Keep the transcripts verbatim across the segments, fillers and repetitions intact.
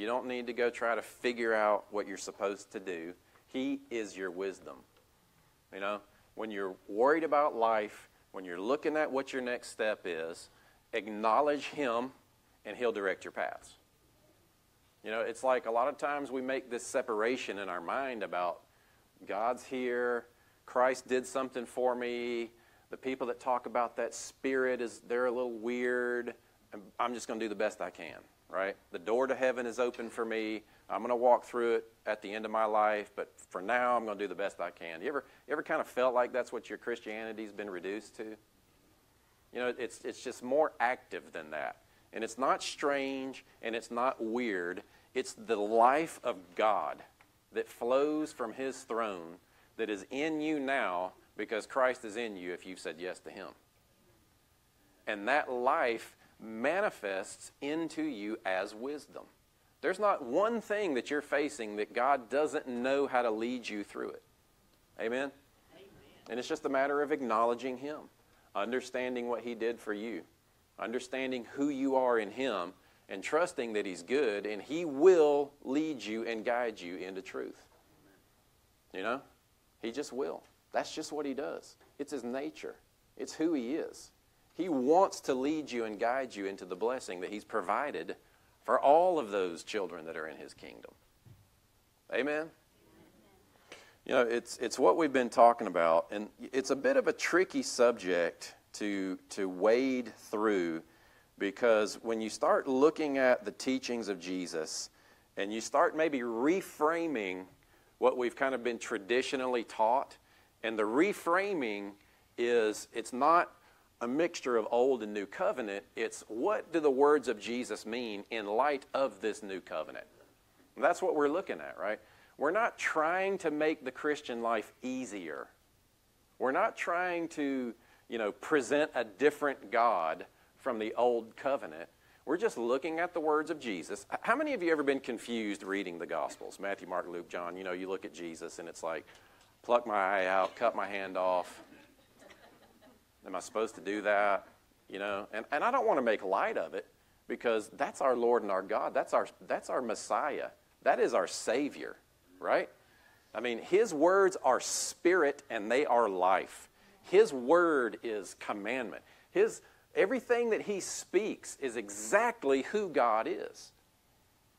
You don't need to go try to figure out what you're supposed to do. He is your wisdom. You know, when you're worried about life, when you're looking at what your next step is, acknowledge him and he'll direct your paths. You know, it's like a lot of times we make this separation in our mind about God's here, Christ did something for me, the people that talk about that spirit, is they're a little weird, I'm just going to do the best I can, right? The door to heaven is open for me, I'm going to walk through it at the end of my life, but for now I'm going to do the best I can. You ever, you ever kind of felt like that's what your Christianity's been reduced to? You know, it's, it's just more active than that. And it's not strange, and it's not weird. It's the life of God that flows from his throne that is in you now because Christ is in you if you've said yes to him. And that life manifests into you as wisdom. There's not one thing that you're facing that God doesn't know how to lead you through it. Amen? Amen. And it's just a matter of acknowledging him, understanding what he did for you, understanding who you are in him, and trusting that he's good, and he will lead you and guide you into truth. You know? He just will. That's just what he does. It's his nature. It's who he is. He wants to lead you and guide you into the blessing that he's provided for all of those children that are in his kingdom. Amen? You know, it's, it's what we've been talking about, and it's a bit of a tricky subject to, to wade through, because when you start looking at the teachings of Jesus and you start maybe reframing what we've kind of been traditionally taught, and the reframing is, it's not a mixture of old and new covenant, it's what do the words of Jesus mean in light of this new covenant? And that's what we're looking at, right? We're not trying to make the Christian life easier. We're not trying to, you know, present a different God from the old covenant. We're just looking at the words of Jesus. How many of you ever been confused reading the Gospels? Matthew, Mark, Luke, John, you know, you look at Jesus and it's like, pluck my eye out, cut my hand off. Am I supposed to do that? You know, and, and I don't want to make light of it, because that's our Lord and our God. That's our, that's our Messiah. That is our Savior, right? I mean, his words are spirit and they are life. His word is commandment. His, everything that he speaks is exactly who God is.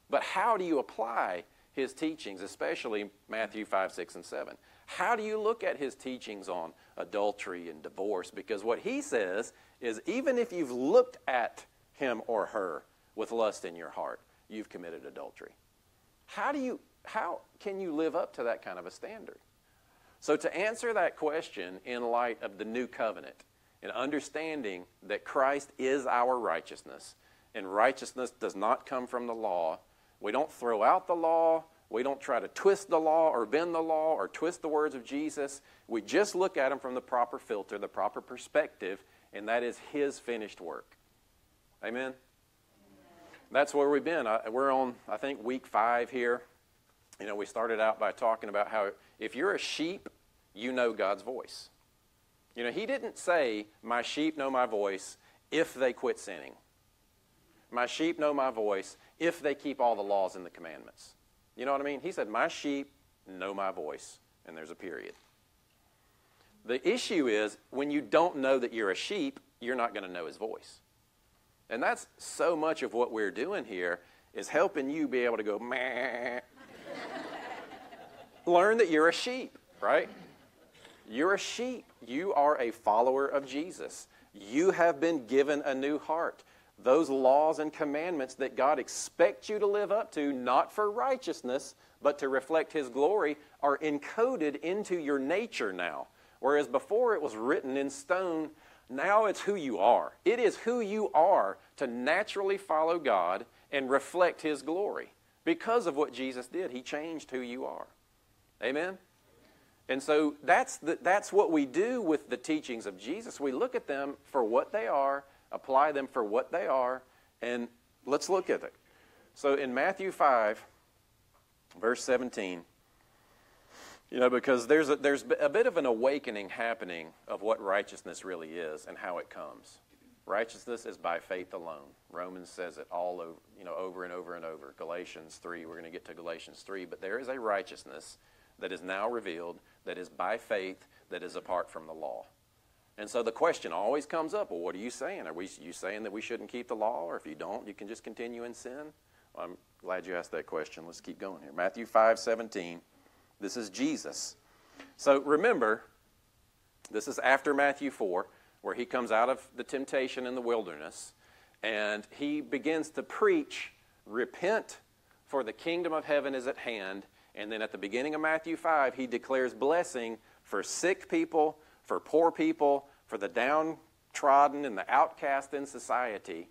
But how do you apply his teachings, especially Matthew five, six, and seven? How do you look at his teachings on adultery and divorce? Because what he says is, even if you've looked at him or her with lust in your heart, you've committed adultery. How do you, how can you live up to that kind of a standard? So to answer that question in light of the new covenant and understanding that Christ is our righteousness, and righteousness does not come from the law, we don't throw out the law, we don't try to twist the law or bend the law or twist the words of Jesus. We just look at them from the proper filter, the proper perspective, and that is his finished work. Amen? Amen. That's where we've been. We're on, I think, week five here. You know, we started out by talking about how if you're a sheep, you know God's voice. You know, he didn't say, my sheep know my voice if they quit sinning. My sheep know my voice if they keep all the laws and the commandments. You know what I mean? He said, my sheep know my voice, and there's a period. The issue is, when you don't know that you're a sheep, you're not going to know his voice. And that's so much of what we're doing here, is helping you be able to go, meh. Learn that you're a sheep, right? You're a sheep. You are a follower of Jesus. You have been given a new heart. Those laws and commandments that God expects you to live up to, not for righteousness, but to reflect his glory, are encoded into your nature now. Whereas before it was written in stone, now it's who you are. It is who you are to naturally follow God and reflect his glory. Because of what Jesus did, he changed who you are. Amen? And so that's, the, that's what we do with the teachings of Jesus. We look at them for what they are, apply them for what they are, and let's look at it. So in Matthew five, verse seventeen, you know, because there's a, there's a bit of an awakening happening of what righteousness really is and how it comes. Righteousness is by faith alone. Romans says it all over, you know, over and over and over. Galatians three, we're going to get to Galatians three, but there is a righteousness that is now revealed, that is by faith, that is apart from the law. And so the question always comes up, well, what are you saying? Are we, you saying that we shouldn't keep the law, or if you don't, you can just continue in sin? Well, I'm glad you asked that question. Let's keep going here. Matthew five seventeen, this is Jesus. So remember, this is after Matthew four, where he comes out of the temptation in the wilderness, and he begins to preach, repent, for the kingdom of heaven is at hand. And then at the beginning of Matthew five, he declares blessing for sick people, for poor people, for the downtrodden and the outcast in society.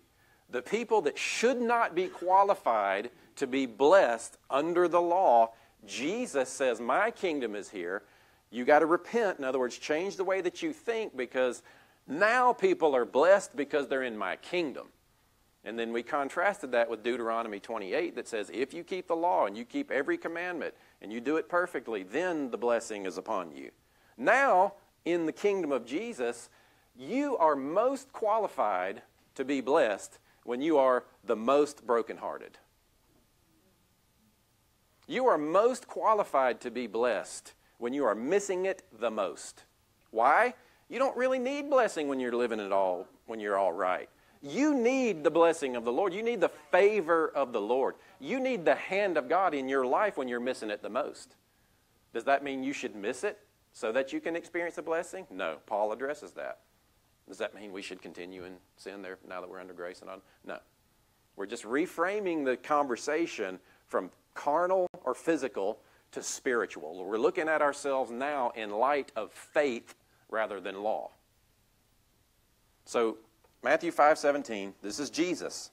The people that should not be qualified to be blessed under the law, Jesus says, my kingdom is here. You got to repent. In other words, change the way that you think, because now people are blessed because they're in my kingdom. And then we contrasted that with Deuteronomy twenty-eight that says, if you keep the law and you keep every commandment and you do it perfectly, then the blessing is upon you. Now, in the kingdom of Jesus, you are most qualified to be blessed when you are the most brokenhearted. You are most qualified to be blessed when you are missing it the most. Why? You don't really need blessing when you're living it all, when you're all right. You need the blessing of the Lord. You need the favor of the Lord. You need the hand of God in your life when you're missing it the most. Does that mean you should miss it so that you can experience a blessing? No. Paul addresses that. Does that mean we should continue in sin there now that we're under grace and on? No. We're just reframing the conversation from carnal or physical to spiritual. We're looking at ourselves now in light of faith rather than law. So, Matthew five seventeen, this is Jesus.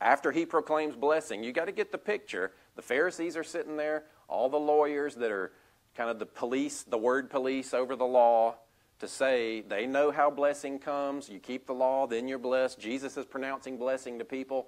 After he proclaims blessing, you got to get the picture. The Pharisees are sitting there, all the lawyers that are kind of the police, the word police over the law, to say they know how blessing comes. You keep the law, then you're blessed. Jesus is pronouncing blessing to people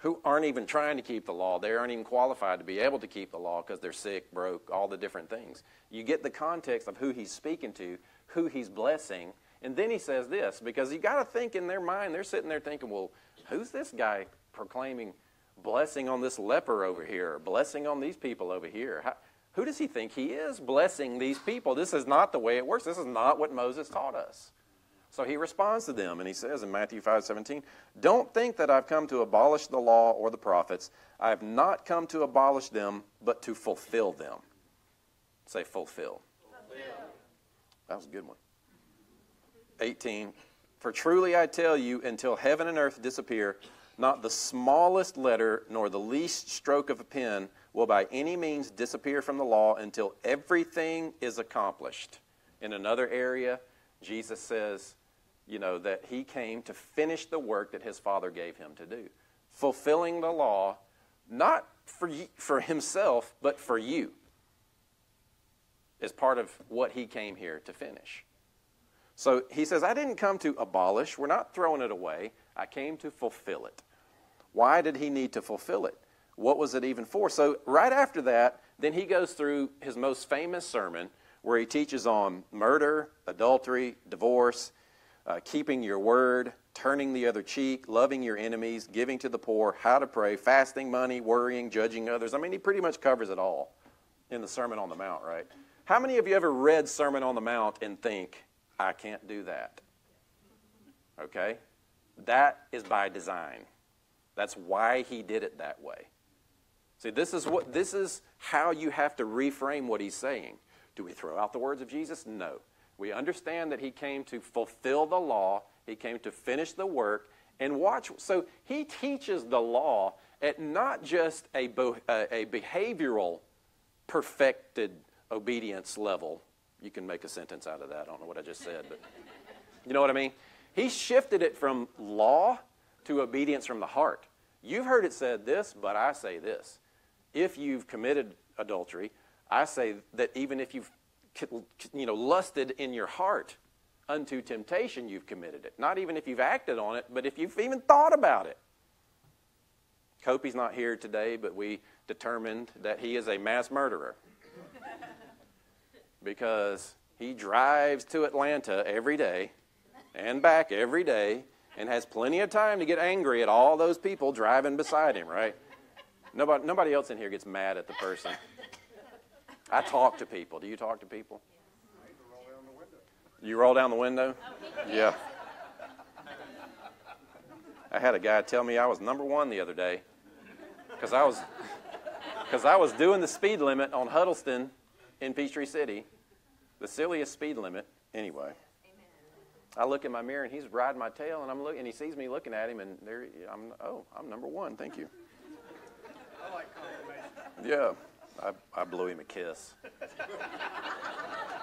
who aren't even trying to keep the law. They aren't even qualified to be able to keep the law because they're sick, broke, all the different things. You get the context of who he's speaking to, who he's blessing. And then he says this, because you got to think in their mind, they're sitting there thinking, well, who's this guy proclaiming blessing on this leper over here, blessing on these people over here? How, who does he think he is blessing these people? This is not the way it works. This is not what Moses taught us. So he responds to them, and he says in Matthew five seventeen, don't think that I've come to abolish the law or the prophets. I have not come to abolish them, but to fulfill them. Say fulfill. Fulfill. That was a good one. eighteen, for truly I tell you, until heaven and earth disappear, not the smallest letter nor the least stroke of a pen will by any means disappear from the law until everything is accomplished. In another area, Jesus says, you know, that he came to finish the work that his Father gave him to do. Fulfilling the law, not for, for himself, but for you, is part of what he came here to finish. So he says, I didn't come to abolish. We're not throwing it away. I came to fulfill it. Why did he need to fulfill it? What was it even for? So right after that, then he goes through his most famous sermon where he teaches on murder, adultery, divorce, uh, keeping your word, turning the other cheek, loving your enemies, giving to the poor, how to pray, fasting, money, worrying, judging others. I mean, he pretty much covers it all in the Sermon on the Mount, right? How many of you ever read Sermon on the Mount and think, I can't do that? Okay? That is by design. That's why he did it that way. See, this is what this is how you have to reframe what he's saying. Do we throw out the words of Jesus? No. We understand that he came to fulfill the law. He came to finish the work. And watch, so he teaches the law at not just a, a behavioral perfected obedience level. You can make a sentence out of that. I don't know what I just said, but you know what I mean? He shifted it from law to obedience from the heart. You've heard it said this, but I say this. If you've committed adultery, I say that even if you've, you know, lusted in your heart unto temptation, you've committed it. Not even if you've acted on it, but if you've even thought about it. Kopi's not here today, but we determined that he is a mass murderer. Because he drives to Atlanta every day and back every day and has plenty of time to get angry at all those people driving beside him, right? Nobody, nobody else in here gets mad at the person. I talk to people. Do you talk to people? You roll down the window? Yeah. I had a guy tell me I was number one the other day because I was, because I was doing the speed limit on Huddleston in Peachtree City, the silliest speed limit anyway. I look in my mirror, and he's riding my tail, and I'm looking, and he sees me looking at him, and there, I'm, oh, I'm number one, thank you. I like confirmation. Yeah, I, I blew him a kiss.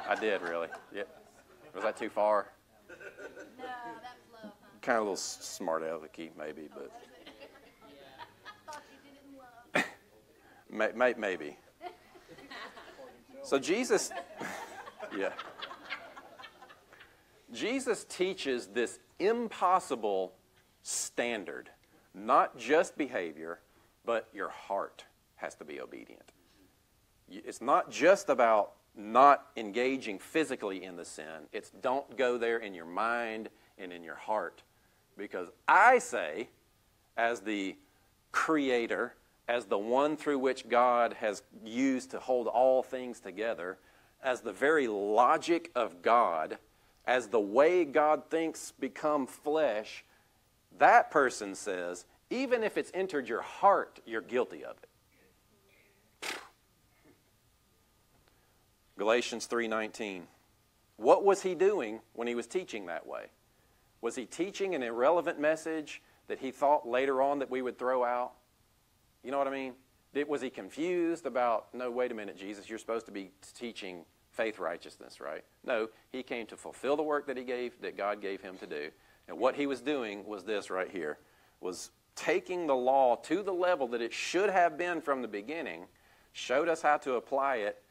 I did, really. Yeah. Was that too far? No, that was low. Kind of a little smart-alecky, maybe, but. Thought you didn't love. Maybe. So Jesus, yeah. Jesus teaches this impossible standard, not just behavior, but your heart has to be obedient. It's not just about not engaging physically in the sin. It's don't go there in your mind and in your heart. Because I say, as the creator, as the one through which God has used to hold all things together, as the very logic of God, as the way God thinks become flesh, that person says, even if it's entered your heart, you're guilty of it. Galatians three nineteen. What was he doing when he was teaching that way? Was he teaching an irrelevant message that he thought later on that we would throw out? You know what I mean? Was he confused about, no, wait a minute, Jesus, you're supposed to be teaching faith righteousness, right? No, he came to fulfill the work that he gave, that God gave him to do. And what he was doing was this right here, was taking the law to the level that it should have been from the beginning, showed us how to apply it,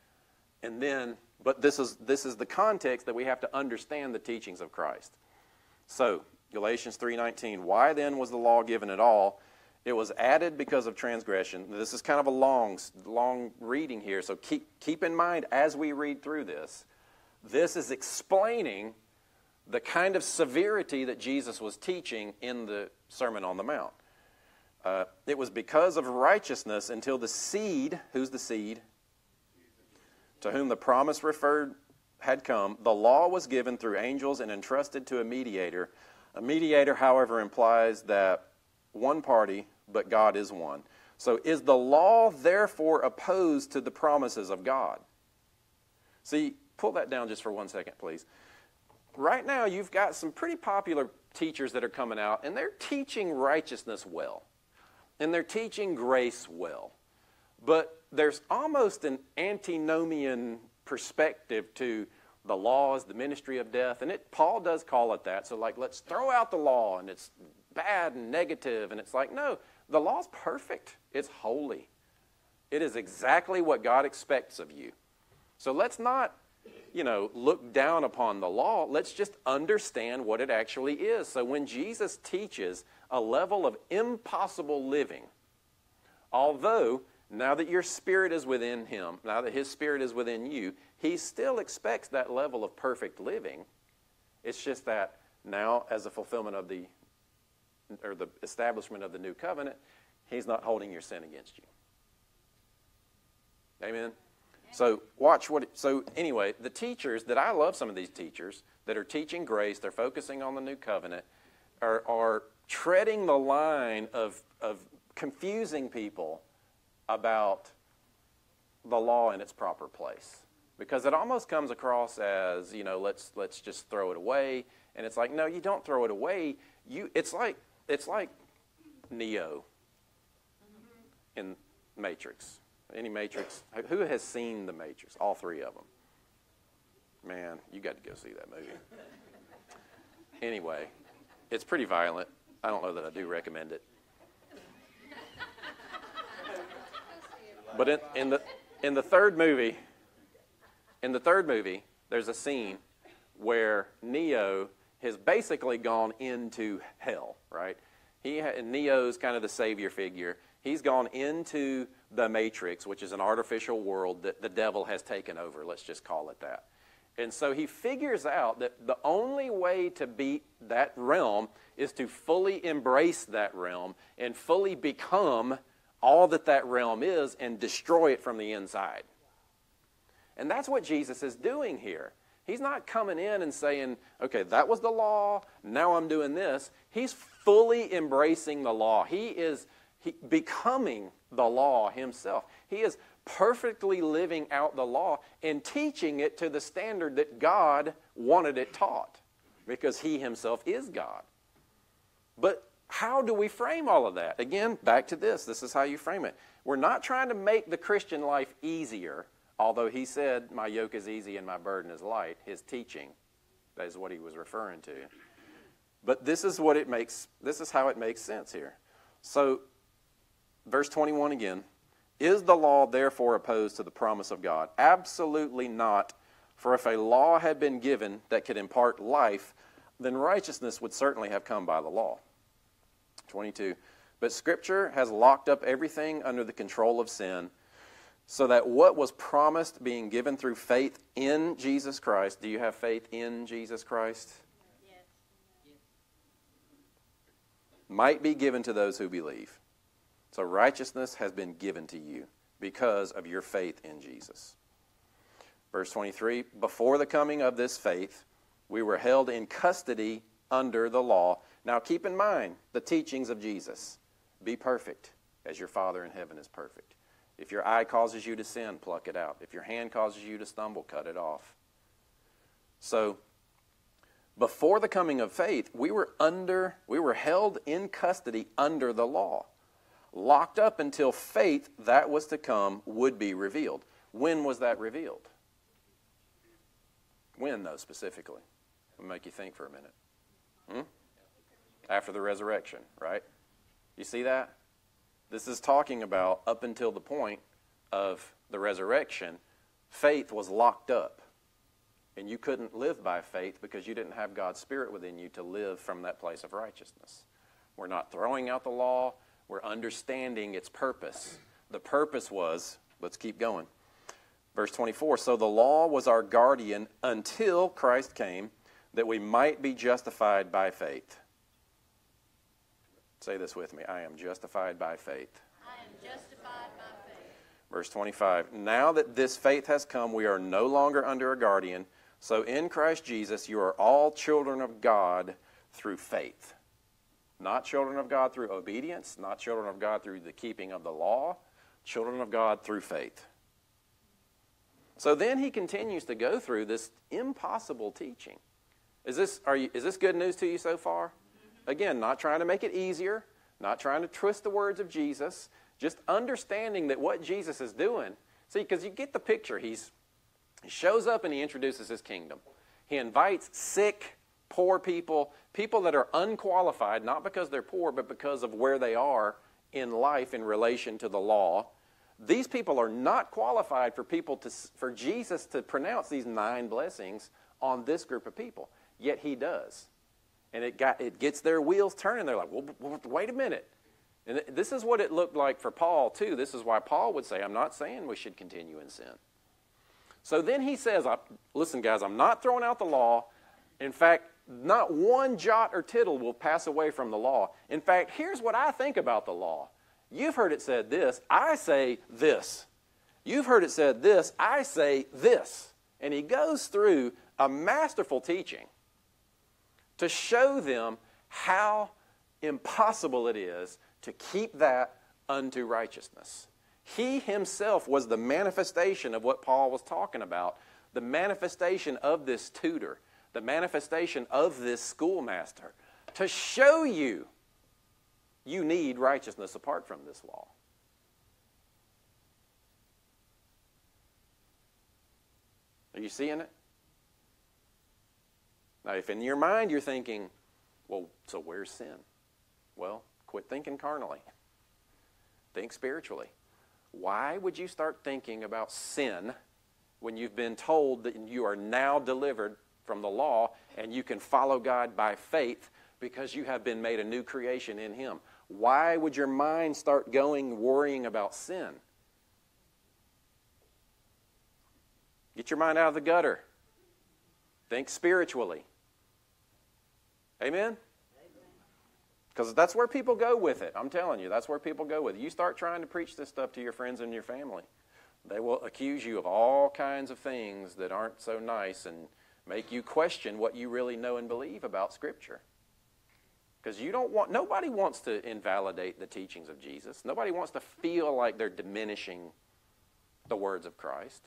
and then, but this is, this is the context that we have to understand the teachings of Christ. So, Galatians three nineteen, why then was the law given at all? It was added because of transgression. This is kind of a long, long reading here, so keep, keep in mind as we read through this, this is explaining the kind of severity that Jesus was teaching in the Sermon on the Mount. Uh, it was because of righteousness until the seed, who's the seed? To whom the promise referred had come, the law was given through angels and entrusted to a mediator. A mediator, however, implies that one party, but God is one. So is the law therefore opposed to the promises of God? See, pull that down just for one second, please. Right now, you've got some pretty popular teachers that are coming out, and they're teaching righteousness well, and they're teaching grace well. But there's almost an antinomian perspective to the law is the ministry of death, and it, Paul does call it that. So, like, let's throw out the law, and it's bad and negative, and it's like, no, the law's perfect. It's holy. It is exactly what God expects of you. So let's not, you know, look down upon the law. Let's just understand what it actually is. So when Jesus teaches a level of impossible living, although now that your spirit is within him, now that his spirit is within you, he still expects that level of perfect living. It's just that now as a fulfillment of the or the establishment of the new covenant, he's not holding your sin against you. Amen? So watch what, so anyway, the teachers that I love, some of these teachers that are teaching grace, they're focusing on the new covenant, are, are treading the line of, of confusing people about the law in its proper place. Because it almost comes across as, you know, let's, let's just throw it away. And it's like, no, you don't throw it away. You, it's like, it's like Neo in Matrix. Any Matrix? Who has seen the Matrix? All three of them. Man, you got to go see that movie. Anyway, it's pretty violent. I don't know that I do recommend it. But in, in the in the third movie, in the third movie, there's a scene where Neo has basically gone into hell, right? He had, Neo's kind of the savior figure. He's gone into the Matrix, which is an artificial world that the devil has taken over, let's just call it that. And so he figures out that the only way to beat that realm is to fully embrace that realm and fully become all that that realm is and destroy it from the inside. And that's what Jesus is doing here. He's not coming in and saying, okay, that was the law, now I'm doing this. He's fully embracing the law. He is he, becoming the law himself. He is perfectly living out the law and teaching it to the standard that God wanted it taught, because he himself is God. But how do we frame all of that? Again, back to this. This is how you frame it. We're not trying to make the Christian life easier, although he said, my yoke is easy and my burden is light, his teaching. That is what he was referring to. But this is what it makes, this is how it makes sense here. So, verse twenty-one again. Is the law therefore opposed to the promise of God? Absolutely not. For if a law had been given that could impart life, then righteousness would certainly have come by the law. twenty-two. But Scripture has locked up everything under the control of sin, so that what was promised being given through faith in Jesus Christ. Do you have faith in Jesus Christ? Yes. Yes. Might be given to those who believe. So righteousness has been given to you because of your faith in Jesus. Verse twenty-three, before the coming of this faith, we were held in custody under the law. Now keep in mind the teachings of Jesus. Be perfect as your Father in heaven is perfect. If your eye causes you to sin, pluck it out. If your hand causes you to stumble, cut it off. So before the coming of faith, we were under, we were held in custody under the law, locked up until faith that was to come would be revealed. When was that revealed? When, though, specifically? It'll make you think for a minute. Hmm? After the resurrection, right? You see that? This is talking about up until the point of the resurrection, faith was locked up. And you couldn't live by faith because you didn't have God's Spirit within you to live from that place of righteousness. We're not throwing out the law. We're understanding its purpose. The purpose was, let's keep going. Verse twenty-four, so the law was our guardian until Christ came, that we might be justified by faith. Say this with me, I am justified by faith. I am justified by faith. Verse twenty-five, now that this faith has come, we are no longer under a guardian. So in Christ Jesus, you are all children of God through faith. Not children of God through obedience, not children of God through the keeping of the law, children of God through faith. So then he continues to go through this impossible teaching. Is this, are you, is this good news to you so far? Again, not trying to make it easier, not trying to twist the words of Jesus, just understanding that what Jesus is doing. See, because you get the picture. He's, he shows up and he introduces his kingdom. He invites sick, poor people, people that are unqualified, not because they're poor, but because of where they are in life in relation to the law. These people are not qualified for people to, for Jesus to pronounce these nine blessings on this group of people. Yet he does. And it, got, it gets their wheels turning. They're like, well, wait a minute. And this is what it looked like for Paul, too. This is why Paul would say, I'm not saying we should continue in sin. So then he says, listen, guys, I'm not throwing out the law. In fact, not one jot or tittle will pass away from the law. In fact, here's what I think about the law. You've heard it said this, I say this. You've heard it said this, I say this. And he goes through a masterful teaching to show them how impossible it is to keep that unto righteousness. He himself was the manifestation of what Paul was talking about, the manifestation of this tutor, the manifestation of this schoolmaster, to show you you need righteousness apart from this law. Are you seeing it? Now, if in your mind you're thinking, well, so where's sin? Well, quit thinking carnally. Think spiritually. Why would you start thinking about sin when you've been told that you are now delivered from the law and you can follow God by faith because you have been made a new creation in him? Why would your mind start going worrying about sin? Get your mind out of the gutter. Think spiritually. Amen? Because that's where people go with it. I'm telling you, that's where people go with it. You start trying to preach this stuff to your friends and your family. They will accuse you of all kinds of things that aren't so nice and make you question what you really know and believe about Scripture. Because you don't want, nobody wants to invalidate the teachings of Jesus. Nobody wants to feel like they're diminishing the words of Christ.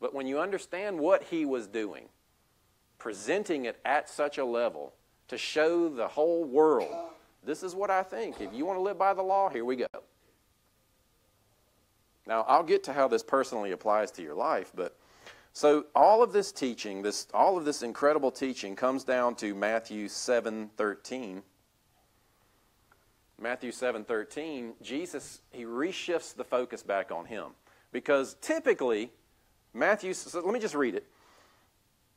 But when you understand what he was doing, presenting it at such a level to show the whole world, this is what I think. If you want to live by the law, here we go. Now, I'll get to how this personally applies to your life, but so all of this teaching, this all of this incredible teaching comes down to Matthew seven thirteen. Matthew seven thirteen, Jesus, he reshifts the focus back on him. Because typically, Matthew, so let me just read it.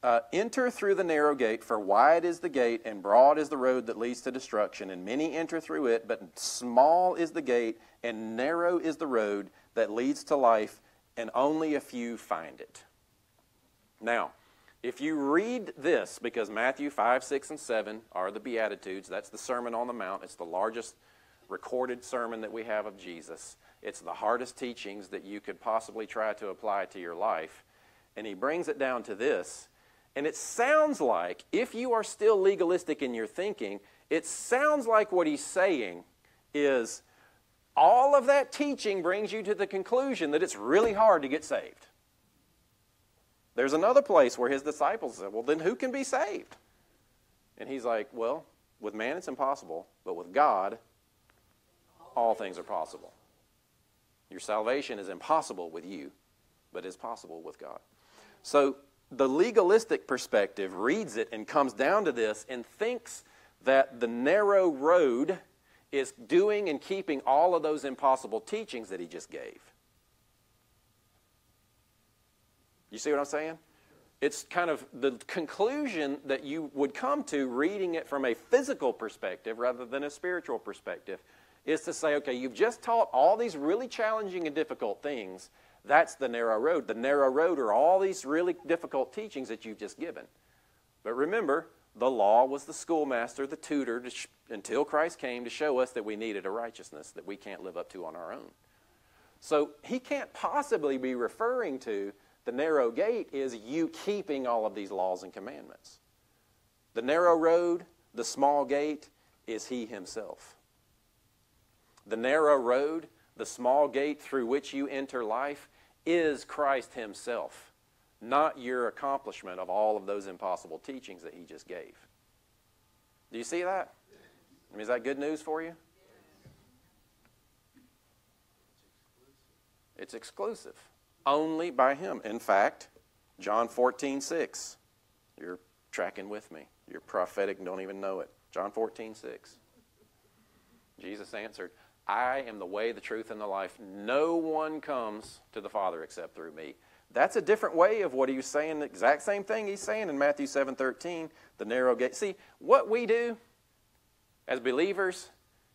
Uh, enter through the narrow gate, for wide is the gate, and broad is the road that leads to destruction, and many enter through it, but small is the gate, and narrow is the road that leads to life, and only a few find it. Now, if you read this, because Matthew five, six, and seven are the Beatitudes, that's the Sermon on the Mount. It's the largest recorded sermon that we have of Jesus. It's the hardest teachings that you could possibly try to apply to your life. And he brings it down to this. And it sounds like, if you are still legalistic in your thinking, it sounds like what he's saying is all of that teaching brings you to the conclusion that it's really hard to get saved. There's another place where his disciples said, well, then who can be saved? And he's like, well, with man it's impossible, but with God, all things are possible. Your salvation is impossible with you, but is possible with God. So the legalistic perspective reads it and comes down to this and thinks that the narrow road is doing and keeping all of those impossible teachings that he just gave. You see what I'm saying? It's kind of the conclusion that you would come to reading it from a physical perspective rather than a spiritual perspective is to say, okay, you've just taught all these really challenging and difficult things. That's the narrow road. The narrow road are all these really difficult teachings that you've just given. But remember, the law was the schoolmaster, the tutor, to sh- until Christ came to show us that we needed a righteousness that we can't live up to on our own. So he can't possibly be referring to the narrow gate is you keeping all of these laws and commandments. The narrow road, the small gate, is he himself. The narrow road, the small gate through which you enter life, is Christ himself, not your accomplishment of all of those impossible teachings that he just gave. Do you see that? I mean, is that good news for you? It's exclusive. Only by him. In fact, John fourteen six. You're tracking with me. You're prophetic and don't even know it. John fourteen six. Jesus answered, I am the way, the truth, and the life. No one comes to the Father except through me. That's a different way of what he was saying, the exact same thing he's saying in Matthew seven thirteen, the narrow gate. See, what we do as believers,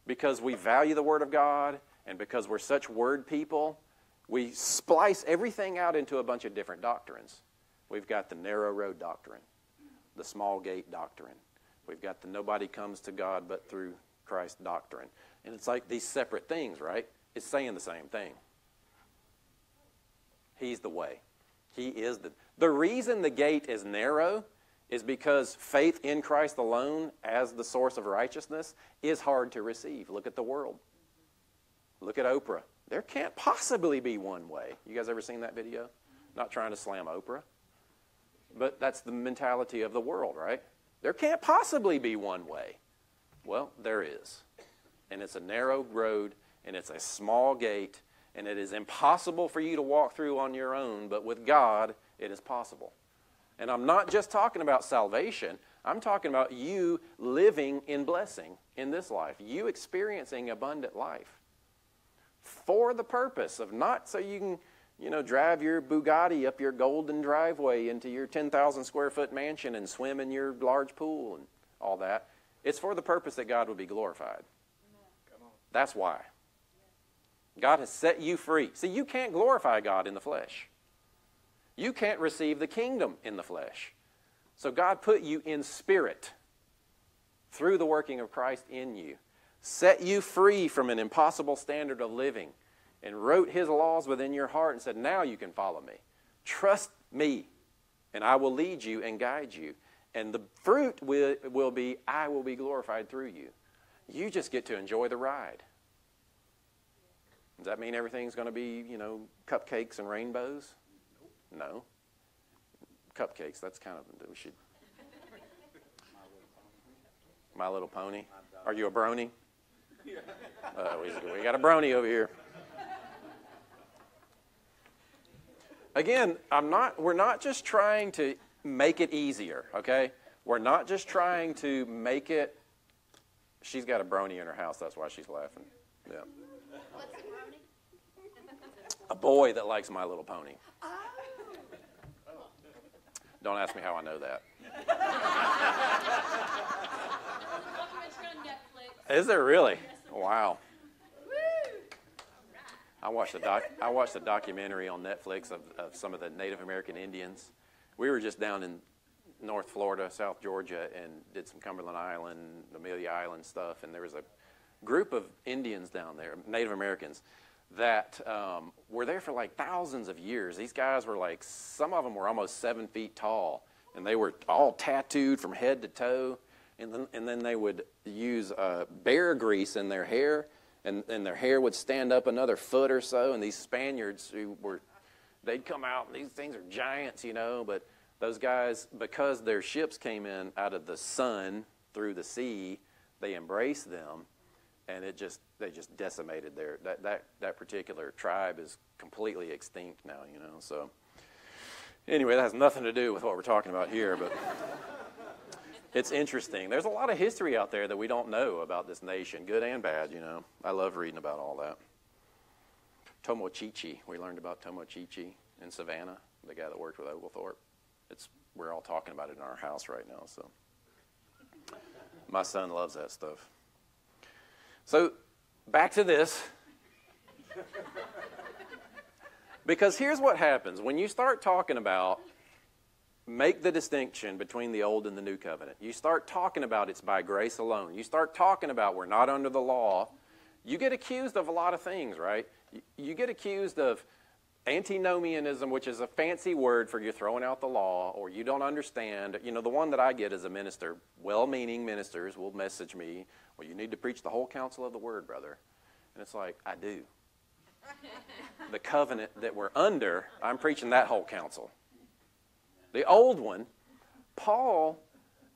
because we value the Word of God and because we're such Word people, we splice everything out into a bunch of different doctrines. We've got the narrow road doctrine, the small gate doctrine. We've got the nobody comes to God but through Christ doctrine. And it's like these separate things, right? It's saying the same thing. He's the way. He is the... The reason the gate is narrow is because faith in Christ alone as the source of righteousness is hard to receive. Look at the world. Look at Oprah. There can't possibly be one way. You guys ever seen that video? Not trying to slam Oprah. But that's the mentality of the world, right? There can't possibly be one way. Well, there is. And it's a narrow road, and it's a small gate, and it is impossible for you to walk through on your own, but with God, it is possible. And I'm not just talking about salvation. I'm talking about you living in blessing in this life, you experiencing abundant life. For the purpose of not so you can, you know, drive your Bugatti up your golden driveway into your ten thousand square foot mansion and swim in your large pool and all that. It's for the purpose that God would be glorified. Come on. That's why. God has set you free. See, you can't glorify God in the flesh. You can't receive the kingdom in the flesh. So God put you in spirit through the working of Christ in you, set you free from an impossible standard of living, and wrote his laws within your heart and said, now you can follow me. Trust me, and I will lead you and guide you. And the fruit will, will be, I will be glorified through you. You just get to enjoy the ride. Does that mean everything's going to be, you know, cupcakes and rainbows? No. Cupcakes, that's kind of, we should. My Little Pony. Are you a brony? Uh, we, we got a brony over here. Again, I'm not, we're not just trying to make it easier, okay? We're not just trying to make it. She's got a brony in her house, that's why she's laughing. Yeah. What's a brony? A boy that likes My Little Pony. Oh. Don't ask me how I know that. Is there really? Wow. I watched a doc. I watched a documentary on Netflix of, of some of the Native American Indians. We were just down in North Florida, South Georgia, and did some Cumberland Island, Amelia Island stuff. And there was a group of Indians down there, Native Americans, that um, were there for like thousands of years. These guys were like, some of them were almost seven feet tall, and they were all tattooed from head to toe. And then, and then they would use uh, bear grease in their hair, and, and their hair would stand up another foot or so. And these Spaniards who were, they'd come out, and these things are giants, you know, but those guys, because their ships came in out of the sun through the sea, they embraced them, and it just, they just decimated their, that, that, that particular tribe is completely extinct now, you know. So anyway, that has nothing to do with what we're talking about here, but... It's interesting. There's a lot of history out there that we don't know about this nation, good and bad, you know. I love reading about all that. Tomochichi. We learned about Tomochichi in Savannah, the guy that worked with Oglethorpe. It's, we're all talking about it in our house right now, so. My son loves that stuff. So back to this. Because here's what happens. When you start talking about make the distinction between the old and the new covenant. You start talking about it's by grace alone. You start talking about we're not under the law. You get accused of a lot of things, right? You get accused of antinomianism, which is a fancy word for you're throwing out the law or you don't understand. You know, the one that I get as a minister, well-meaning ministers will message me, well, you need to preach the whole counsel of the word, brother. And it's like, I do. The covenant that we're under, I'm preaching that whole counsel. The old one, Paul,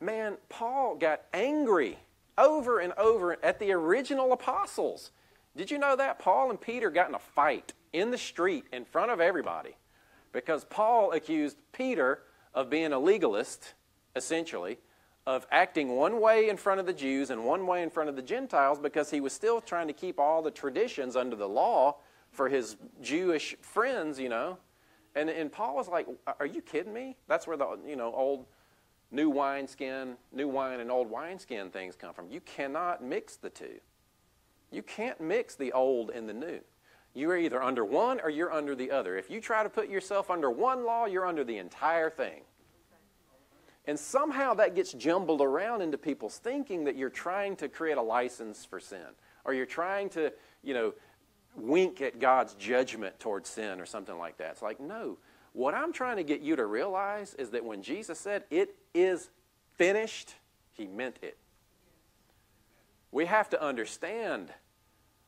man, Paul got angry over and over at the original apostles. Did you know that? Paul and Peter got in a fight in the street in front of everybody because Paul accused Peter of being a legalist, essentially, of acting one way in front of the Jews and one way in front of the Gentiles because he was still trying to keep all the traditions under the law for his Jewish friends, you know. And, and Paul was like, are you kidding me? That's where the, you know, old, new wine skin, new wine and old wineskin things come from. You cannot mix the two. You can't mix the old and the new. You are either under one or you're under the other. If you try to put yourself under one law, you're under the entire thing. And somehow that gets jumbled around into people's thinking that you're trying to create a license for sin. Or you're trying to, you know, wink at God's judgment towards sin or something like that. It's like, no, what I'm trying to get you to realize is that when Jesus said, it is finished, he meant it. We have to understand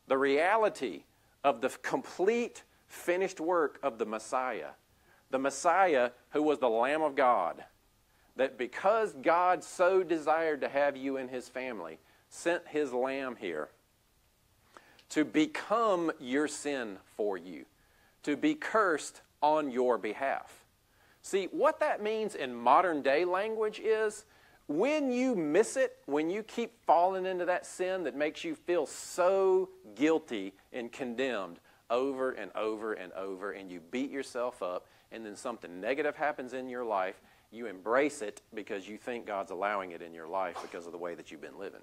the reality of the complete finished work of the Messiah. The Messiah who was the Lamb of God, that because God so desired to have you in his family, sent his Lamb here to become your sin for you, to be cursed on your behalf. See, what that means in modern day language is when you miss it, when you keep falling into that sin that makes you feel so guilty and condemned over and over and over, and you beat yourself up, and then something negative happens in your life, you embrace it because you think God's allowing it in your life because of the way that you've been living.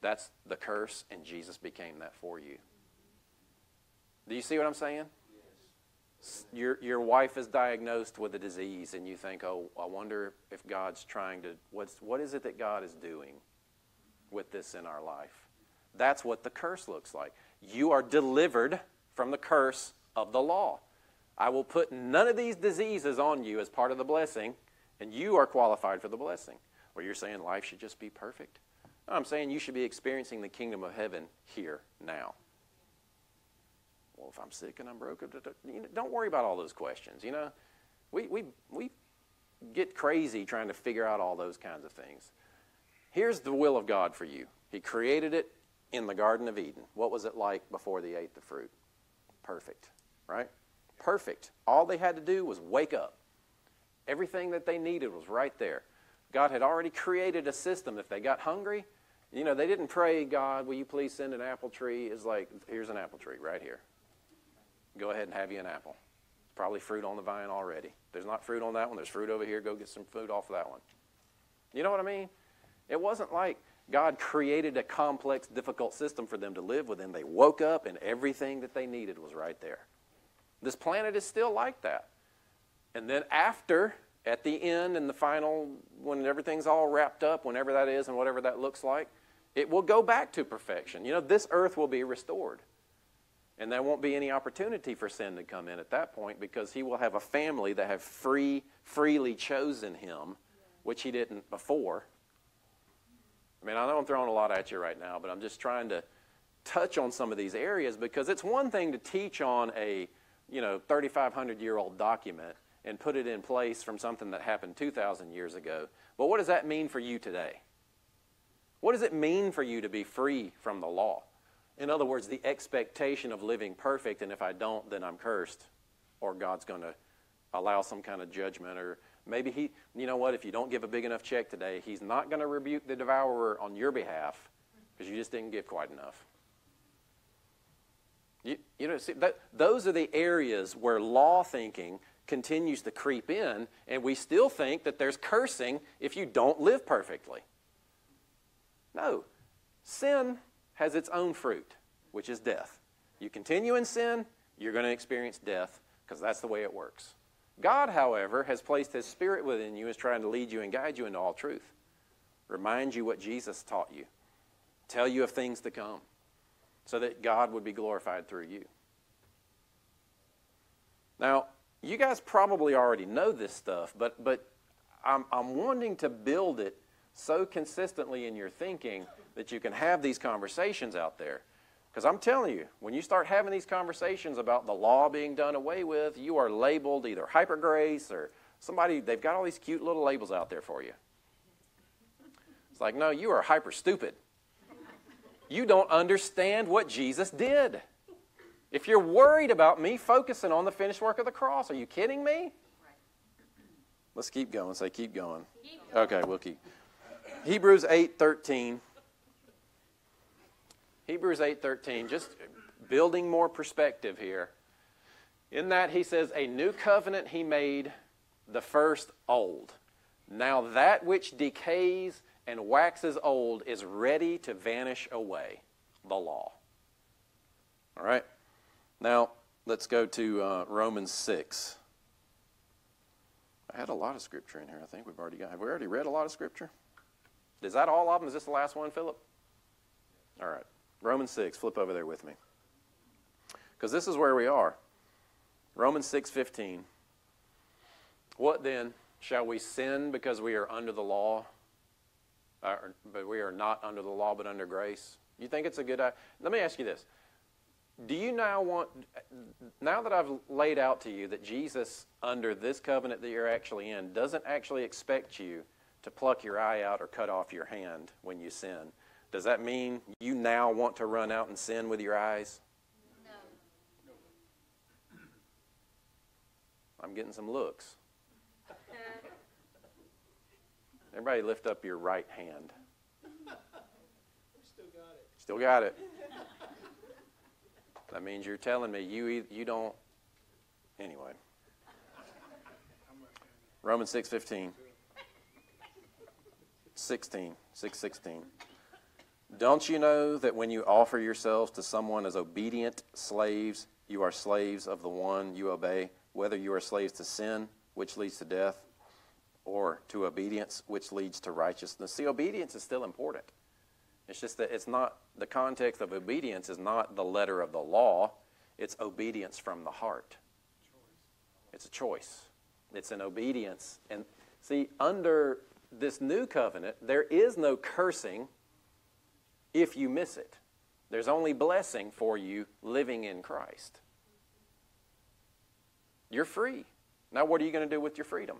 That's the curse, and Jesus became that for you. Do you see what I'm saying? Yes. your, your wife is diagnosed with a disease and you think, oh, I wonder if God's trying to, what's, what is it that God is doing with this in our life? That's what the curse looks like. You are delivered from the curse of the law. I will put none of these diseases on you as part of the blessing, and you are qualified for the blessing. Or you're saying life should just be perfect. No, I'm saying you should be experiencing the kingdom of heaven here now. Well, if I'm sick and I'm broken, don't worry about all those questions. You know, we, we, we get crazy trying to figure out all those kinds of things. Here's the will of God for you. He created it in the Garden of Eden. What was it like before they ate the fruit? Perfect, right? Perfect. All they had to do was wake up. Everything that they needed was right there. God had already created a system. If they got hungry, you know, they didn't pray, God, will you please send an apple tree? It's like, here's an apple tree right here. Go ahead and have you an apple. Probably fruit on the vine already. There's not fruit on that one. There's fruit over here. Go get some fruit off of that one. You know what I mean? It wasn't like God created a complex, difficult system for them to live within. They woke up and everything that they needed was right there. This planet is still like that. And then after, at the end and the final, when everything's all wrapped up, whenever that is and whatever that looks like, it will go back to perfection. You know, this earth will be restored. And there won't be any opportunity for sin to come in at that point because he will have a family that have free, freely chosen him, which he didn't before. I mean, I know I'm throwing a lot at you right now, but I'm just trying to touch on some of these areas because it's one thing to teach on a you know, thirty-five hundred year old document and put it in place from something that happened two thousand years ago. But what does that mean for you today? What does it mean for you to be free from the law? In other words, the expectation of living perfect, and if I don't, then I'm cursed, or God's going to allow some kind of judgment, or maybe he, you know what, if you don't give a big enough check today, he's not going to rebuke the devourer on your behalf because you just didn't give quite enough. You, you know, see, that, those are the areas where law thinking continues to creep in, and we still think that there's cursing if you don't live perfectly. No, sin has its own fruit, which is death. You continue in sin, you're going to experience death because that's the way it works. God, however, has placed his spirit within you, is trying to lead you and guide you into all truth, remind you what Jesus taught you, tell you of things to come, so that God would be glorified through you. Now, you guys probably already know this stuff, but, but I'm, I'm wanting to build it so consistently in your thinking that you can have these conversations out there. Because I'm telling you, when you start having these conversations about the law being done away with, you are labeled either hypergrace or somebody, they've got all these cute little labels out there for you. It's like, no, you are hyper stupid. You don't understand what Jesus did. If you're worried about me focusing on the finished work of the cross, are you kidding me? Right. Let's keep going. Say, keep going. Keep going. Okay, we'll keep. Hebrews eight thirteen. Hebrews eight thirteen, just building more perspective here. In that he says, a new covenant he made, the first old. Now that which decays and waxes old is ready to vanish away, the law. All right? Now, let's go to uh, Romans six. I had a lot of scripture in here. I think we've already got, have we already read a lot of scripture? Is that all of them? Is this the last one, Philip? All right. Romans six, flip over there with me. Because this is where we are. Romans six fifteen. What then? Shall we sin because we are under the law? Uh, but we are not under the law, but under grace. You think it's a good idea? Let me ask you this. Do you now want, now that I've laid out to you that Jesus, under this covenant that you're actually in, doesn't actually expect you to pluck your eye out or cut off your hand when you sin, does that mean you now want to run out and sin with your eyes? No. I'm getting some looks. Everybody lift up your right hand. Still got it. Still got it. That means you're telling me you you don't. Anyway. Romans six fifteen. sixteen. six sixteen. Don't you know that when you offer yourselves to someone as obedient slaves, You are slaves of the one you obey, whether you are slaves to sin, which leads to death, or to obedience, which leads to righteousness. See, obedience is still important. It's just that it's not, the context of obedience is not the letter of the law. It's obedience from the heart. It's a choice. It's an obedience. And see, under this new covenant, there is no cursing if you miss it. There's only blessing for you living in Christ. You're free. Now what are you going to do with your freedom?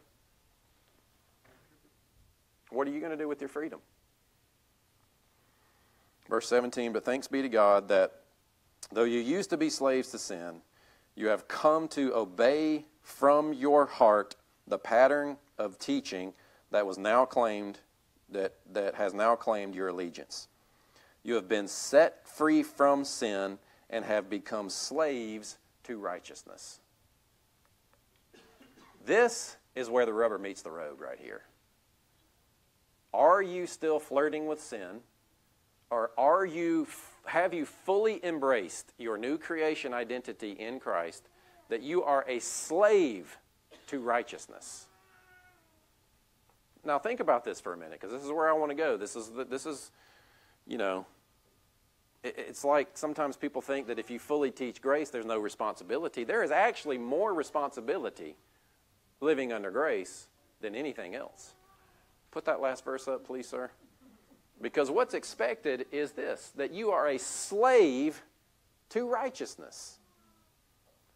What are you going to do with your freedom? Verse seventeen, but thanks be to God that though you used to be slaves to sin, you have come to obey from your heart the pattern of teaching that was now claimed, that, that has now claimed your allegiance. You have been set free from sin and have become slaves to righteousness. This is where the rubber meets the road right here. Are you still flirting with sin? Or are you, have you fully embraced your new creation identity in Christ, that you are a slave to righteousness? Now think about this for a minute, because this is where I want to go. This is, this is, you know, it's like sometimes people think that if you fully teach grace, there's no responsibility. There is actually more responsibility living under grace than anything else. Put that last verse up, please, sir. Because what's expected is this, that you are a slave to righteousness.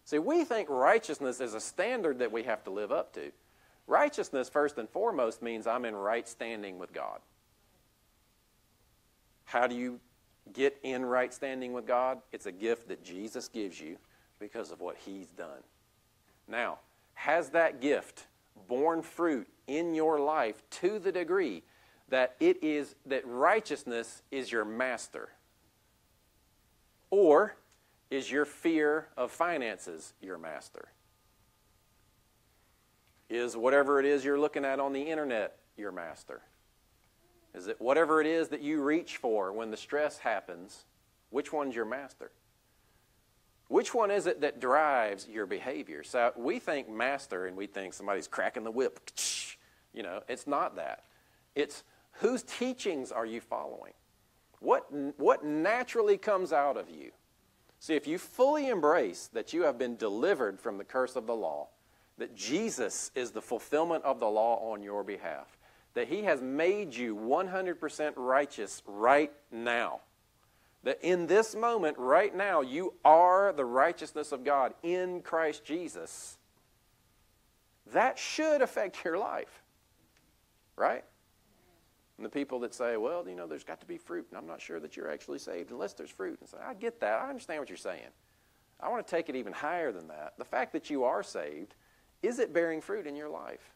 See, we think righteousness is a standard that we have to live up to. Righteousness, first and foremost, means I'm in right standing with God. How do you get in right standing with God? It's a gift that Jesus gives you because of what He's done. Now, has that gift borne fruit in your life to the degree that it is, that righteousness is your master? Or is your fear of finances your master? Is whatever it is you're looking at on the internet your master? Is it whatever it is that you reach for when the stress happens, which one's your master? Which one is it that drives your behavior? So we think master and we think somebody's cracking the whip. You know, it's not that. It's whose teachings are you following? What, what naturally comes out of you? See, if you fully embrace that you have been delivered from the curse of the law, that Jesus is the fulfillment of the law on your behalf, that He has made you one hundred percent righteous right now, that in this moment, right now, you are the righteousness of God in Christ Jesus, that should affect your life, right? And the people that say, well, you know, there's got to be fruit, and I'm not sure that you're actually saved unless there's fruit. And so I get that. I understand what you're saying. I want to take it even higher than that. The fact that you are saved, is it bearing fruit in your life?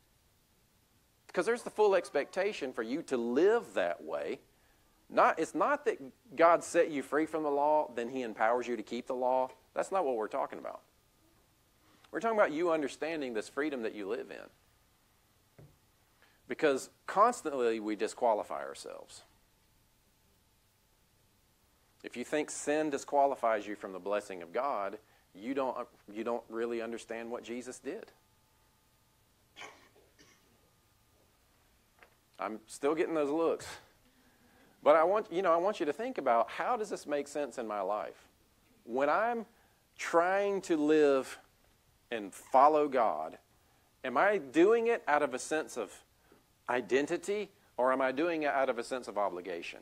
Because there's the full expectation for you to live that way. Not, it's not that God set you free from the law, then He empowers you to keep the law. That's not what we're talking about. We're talking about you understanding this freedom that you live in. Because constantly we disqualify ourselves. If you think sin disqualifies you from the blessing of God, you don't, you don't really understand what Jesus did. I'm still getting those looks. But I want, you know, I want you to think about, how does this make sense in my life? When I'm trying to live and follow God, am I doing it out of a sense of identity, or am I doing it out of a sense of obligation?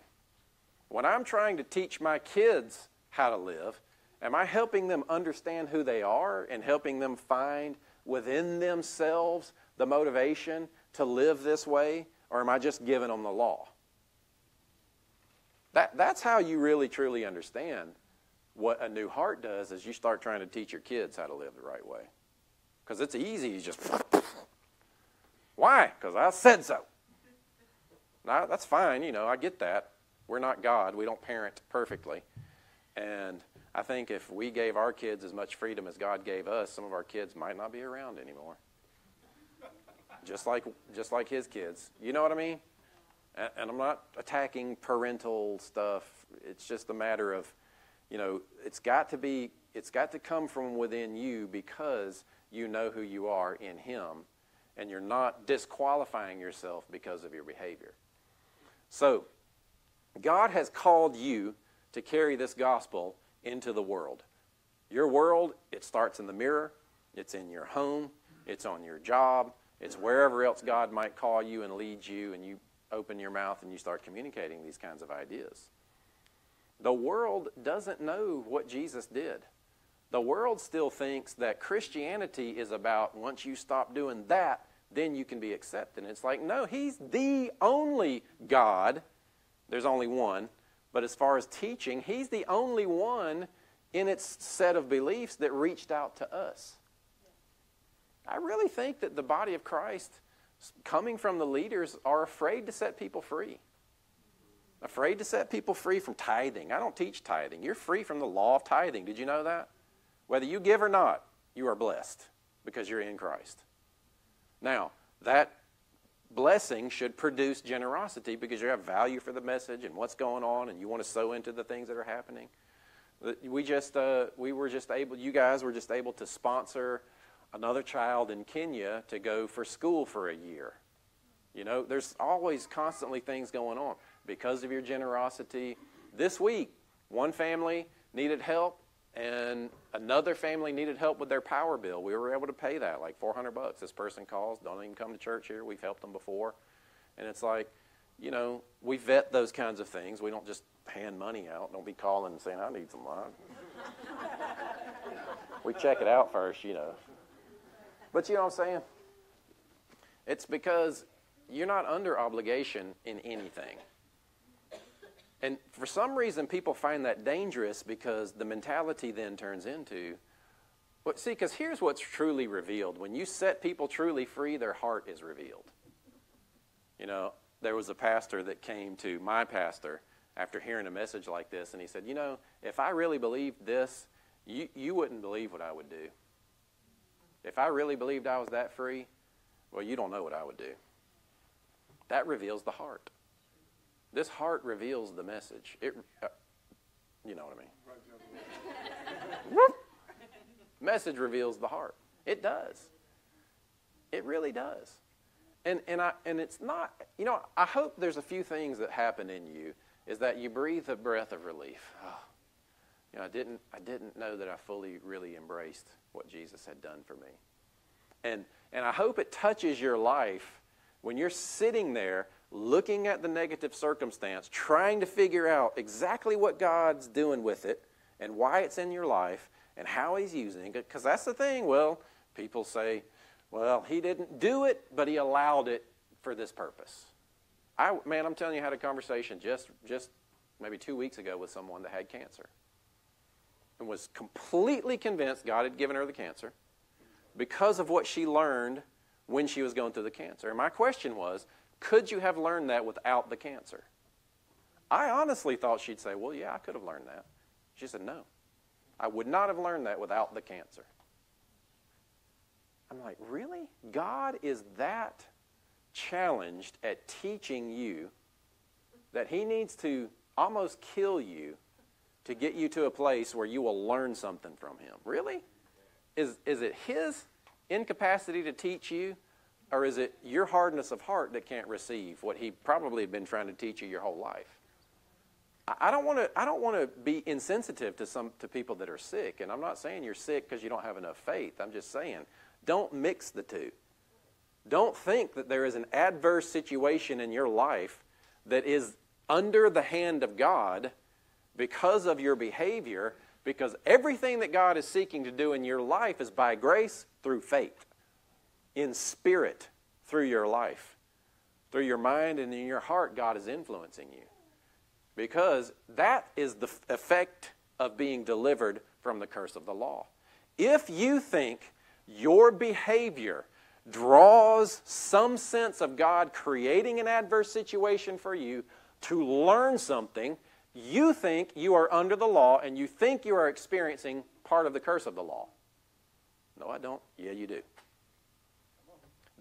When I'm trying to teach my kids how to live, am I helping them understand who they are and helping them find within themselves the motivation to live this way, or am I just giving them the law? That, that's how you really truly understand what a new heart does, is you start trying to teach your kids how to live the right way. Because it's easy, you just... Why? Because I said so. Now, that's fine, you know, I get that. We're not God. We don't parent perfectly. And I think if we gave our kids as much freedom as God gave us, some of our kids might not be around anymore. Just like, just like His kids. You know what I mean? And, and I'm not attacking parental stuff. It's just a matter of you know, it's got to be, it's got to come from within you, because you know who you are in Him, and you're not disqualifying yourself because of your behavior. So, God has called you to carry this gospel into the world. Your world, it starts in the mirror, it's in your home, it's on your job, it's wherever else God might call you and lead you, and you open your mouth and you start communicating these kinds of ideas. The world doesn't know what Jesus did. The world still thinks that Christianity is about, once you stop doing that, then you can be accepted. And it's like, no, He's the only God. There's only one. But as far as teaching, He's the only one in its set of beliefs that reached out to us. I really think that the body of Christ, coming from the leaders, are afraid to set people free. Afraid to set people free from tithing. I don't teach tithing. You're free from the law of tithing. Did you know that? Whether you give or not, you are blessed because you're in Christ. Now, that blessing should produce generosity, because you have value for the message and what's going on, and you want to sow into the things that are happening. We just, uh, we were just able, you guys were just able to sponsor another child in Kenya to go for school for a year. You know, there's always constantly things going on because of your generosity. This week, one family needed help and another family needed help with their power bill. We were able to pay that, like four hundred bucks. This person calls, don't even come to church here. We've helped them before. And it's like, you know, we vet those kinds of things. We don't just hand money out. Don't be calling and saying, I need some money. We check it out first, you know. But you know what I'm saying? It's because you're not under obligation in anything. And for some reason, people find that dangerous, because the mentality then turns into, well, see, because here's what's truly revealed. When you set people truly free, their heart is revealed. You know, there was a pastor that came to my pastor after hearing a message like this, and he said, you know, if I really believed this, you, you wouldn't believe what I would do. If I really believed I was that free, well, you don't know what I would do. That reveals the heart. This heart reveals the message. It, uh, you know what I mean. Right. Message reveals the heart. It does. It really does. And, and, I, and it's not, you know, I hope there's a few things that happen in you, is that you breathe a breath of relief. Oh, you know, I didn't, I didn't know that I fully really embraced what Jesus had done for me. And, and I hope it touches your life when you're sitting there looking at the negative circumstance, trying to figure out exactly what God's doing with it and why it's in your life and how He's using it. Because that's the thing. Well, people say, well, He didn't do it, but He allowed it for this purpose. I, man, I'm telling you, I had a conversation just, just maybe two weeks ago with someone that had cancer and was completely convinced God had given her the cancer because of what she learned when she was going through the cancer. And my question was, could you have learned that without the cancer? I honestly thought she'd say, well, yeah, I could have learned that. She said, no, I would not have learned that without the cancer. I'm like, really? God is that challenged at teaching you that He needs to almost kill you to get you to a place where you will learn something from Him. Really? Is, is it His incapacity to teach you? Or is it your hardness of heart that can't receive what He probably had been trying to teach you your whole life? I don't want to. I don't want to be insensitive to some to people that are sick, and I'm not saying you're sick because you don't have enough faith. I'm just saying don't mix the two. Don't think that there is an adverse situation in your life that is under the hand of God because of your behavior, because everything that God is seeking to do in your life is by grace through faith. In spirit, through your life, through your mind and in your heart, God is influencing you. Because that is the effect of being delivered from the curse of the law. If you think your behavior draws some sense of God creating an adverse situation for you to learn something, you think you are under the law and you think you are experiencing part of the curse of the law. No, I don't. Yeah, you do.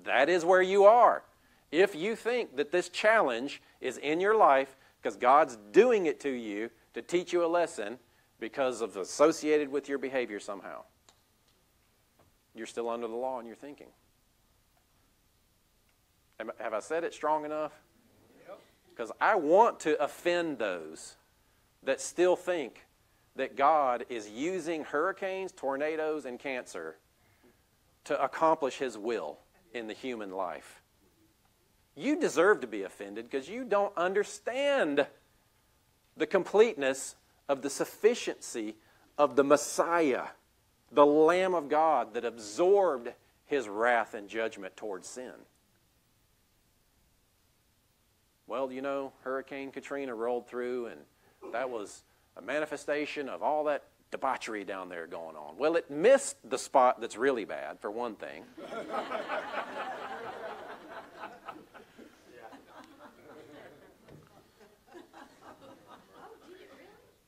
That is where you are. If you think that this challenge is in your life because God's doing it to you to teach you a lesson, because of associated with your behavior somehow. You're still under the law in your thinking. Am, have I said it strong enough? Because yep. I want to offend those that still think that God is using hurricanes, tornadoes, and cancer to accomplish His will in the human life. You deserve to be offended because you don't understand the completeness of the sufficiency of the Messiah, the Lamb of God that absorbed His wrath and judgment towards sin. Well, you know, Hurricane Katrina rolled through, and that was a manifestation of all that debauchery down there going on. Well, it missed the spot that's really bad, for one thing.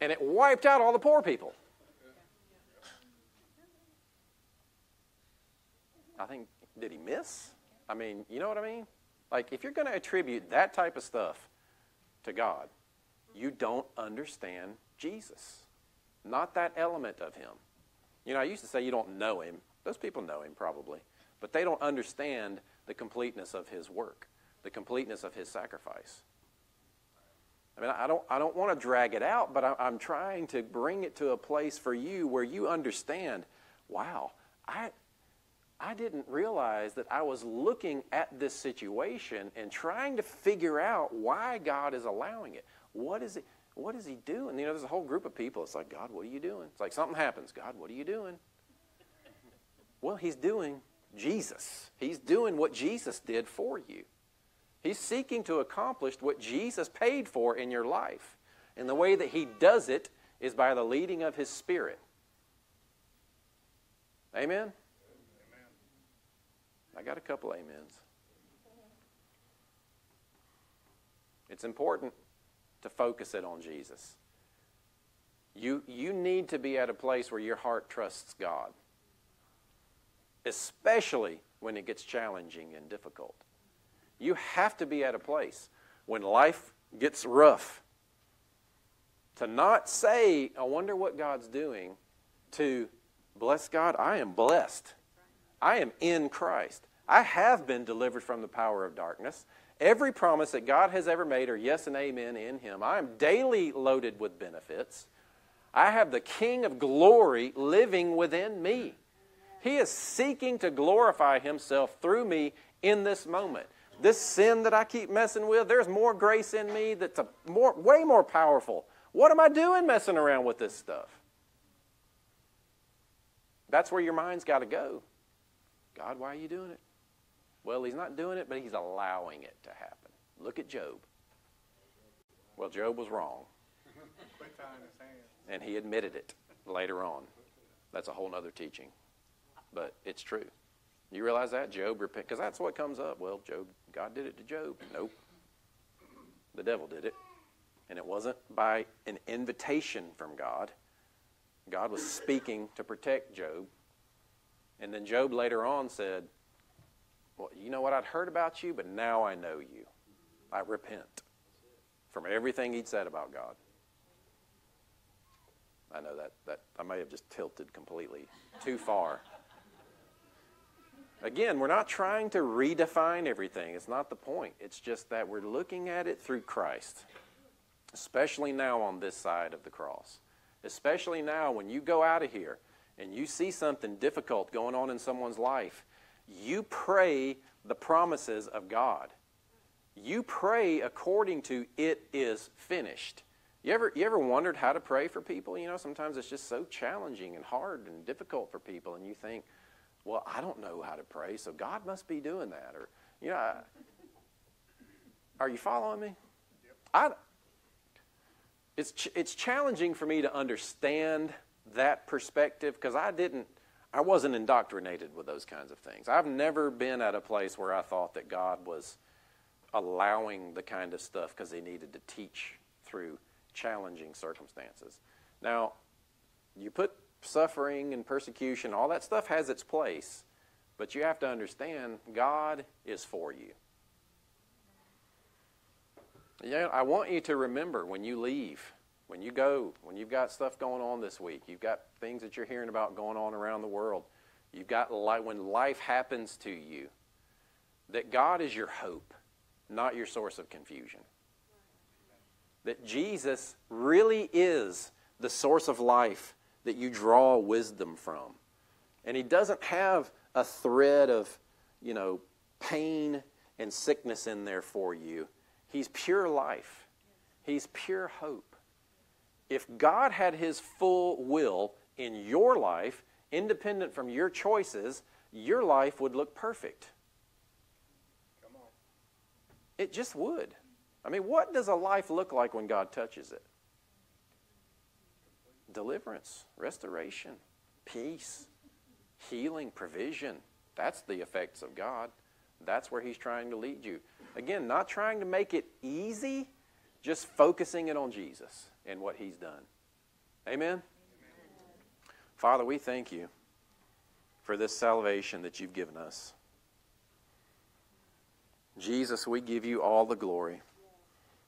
And it wiped out all the poor people. I think, did he miss? I mean, you know what I mean? Like, if you're going to attribute that type of stuff to God, you don't understand Jesus. Not that element of Him. You know, I used to say you don't know Him. Those people know Him probably. But they don't understand the completeness of His work, the completeness of His sacrifice. I mean, I don't, I don't want to drag it out, but I, I'm trying to bring it to a place for you where you understand, wow, I, I didn't realize that I was looking at this situation and trying to figure out why God is allowing it. What is it? What is He doing? You know, there's a whole group of people. It's like, God, what are you doing? It's like something happens. God, what are you doing? Well, He's doing Jesus. He's doing what Jesus did for you. He's seeking to accomplish what Jesus paid for in your life. And the way that He does it is by the leading of His Spirit. Amen? Amen. I got a couple amens. It's important to focus it on Jesus. You, you need to be at a place where your heart trusts God, especially when it gets challenging and difficult. You have to be at a place when life gets rough to not say, I wonder what God's doing, to bless God, I am blessed. I am in Christ. I have been delivered from the power of darkness. Every promise that God has ever made are yes and amen in Him. I am daily loaded with benefits. I have the King of glory living within me. He is seeking to glorify Himself through me in this moment. This sin that I keep messing with, there's more grace in me that's a more, way more powerful. What am I doing messing around with this stuff? That's where your mind's got to go. God, why are you doing it? Well, He's not doing it, but He's allowing it to happen. Look at Job. Well, Job was wrong. And he admitted it later on. That's a whole other teaching. But it's true. You realize that? Job repent, because that's what comes up. Well, Job, God did it to Job. Nope. The devil did it. And it wasn't by an invitation from God. God was speaking to protect Job. And then Job later on said, well, you know what? I'd heard about you, but now I know you. I repent from everything he'd said about God. I know that, that I may have just tilted completely too far. Again, we're not trying to redefine everything. It's not the point. It's just that we're looking at it through Christ, especially now on this side of the cross, especially now when you go out of here and you see something difficult going on in someone's life, you pray the promises of God. You pray according to it is finished. You ever, you ever wondered how to pray for people? You know, sometimes it's just so challenging and hard and difficult for people, and you think, well, I don't know how to pray, so God must be doing that. Or, you know, I, are you following me? Yep. I, it's, ch it's challenging for me to understand that perspective because I didn't, I wasn't indoctrinated with those kinds of things. I've never been at a place where I thought that God was allowing the kind of stuff because He needed to teach through challenging circumstances. Now, you put suffering and persecution, all that stuff has its place, but you have to understand God is for you. Yeah, I want you to remember when you leave When you go, when you've got stuff going on this week, you've got things that you're hearing about going on around the world, you've got life, when life happens to you, that God is your hope, not your source of confusion. That Jesus really is the source of life that you draw wisdom from. And he doesn't have a thread of, you know, pain and sickness in there for you. He's pure life. He's pure hope. If God had his full will in your life, independent from your choices, your life would look perfect. Come on. It just would. I mean, what does a life look like when God touches it? Deliverance, restoration, peace, healing, provision. That's the effects of God. That's where he's trying to lead you. Again, not trying to make it easy, just focusing it on Jesus and what he's done. Amen? Amen. Father, we thank you for this salvation that you've given us. Jesus, we give you all the glory.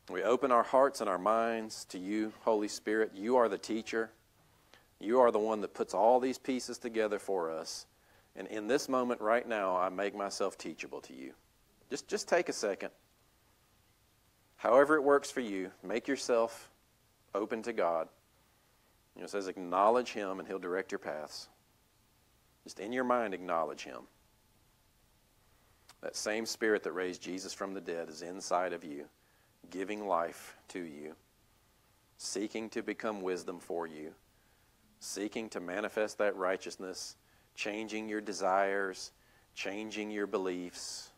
We open our hearts and our minds to you, Holy Spirit. You are the teacher. You are the one that puts all these pieces together for us. And in this moment right now, I make myself teachable to you. Just, just take a second. However it works for you, make yourself open to God. You know, it says acknowledge him and he'll direct your paths. Just in your mind, acknowledge him. That same spirit that raised Jesus from the dead is inside of you, giving life to you, seeking to become wisdom for you, seeking to manifest that righteousness, changing your desires, changing your beliefs.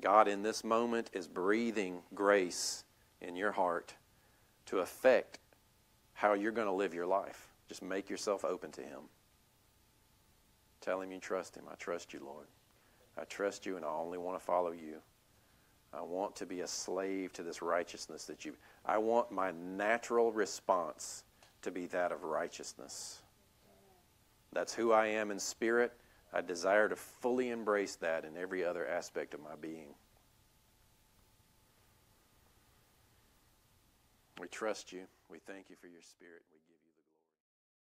God, in this moment, is breathing grace in your heart to affect how you're going to live your life. Just make yourself open to him. Tell him you trust him. I trust you, Lord. I trust you, and I only want to follow you. I want to be a slave to this righteousness that you... I want my natural response to be that of righteousness. That's who I am in spirit. I desire to fully embrace that in every other aspect of my being. We trust you. We thank you for your spirit. We give